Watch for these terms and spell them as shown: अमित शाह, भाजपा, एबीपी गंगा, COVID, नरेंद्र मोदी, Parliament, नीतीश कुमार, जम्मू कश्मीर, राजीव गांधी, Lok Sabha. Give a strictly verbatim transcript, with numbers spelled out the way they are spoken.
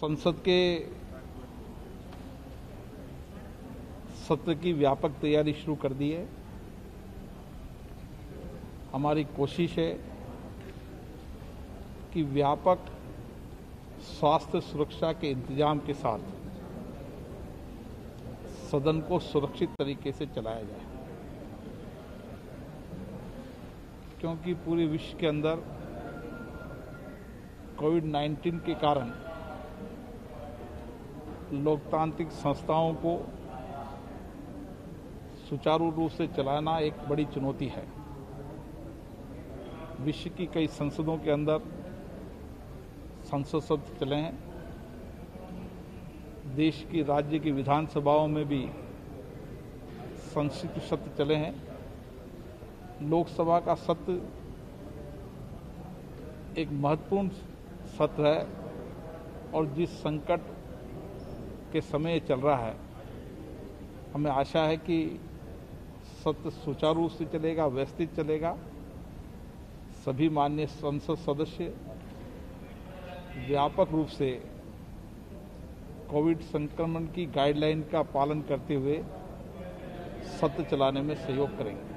संसद के सत्र की व्यापक तैयारी शुरू कर दी है। हमारी कोशिश है कि व्यापक स्वास्थ्य सुरक्षा के इंतजाम के साथ सदन को सुरक्षित तरीके से चलाया जाए, क्योंकि पूरे विश्व के अंदर कोविड नाइन्टीन के कारण लोकतांत्रिक संस्थाओं को सुचारू रूप से चलाना एक बड़ी चुनौती है। विश्व की कई संसदों के अंदर संसद सत्र चले हैं, देश की राज्य की विधानसभाओं में भी संसद सत्र चले हैं। लोकसभा का सत्र एक महत्वपूर्ण सत्र है और जिस संकट के समय चल रहा है, हमें आशा है कि सत्र सुचारू रूप से चलेगा, व्यवस्थित चलेगा। सभी माननीय संसद सदस्य व्यापक रूप से कोविड संक्रमण की गाइडलाइन का पालन करते हुए सत्र चलाने में सहयोग करेंगे।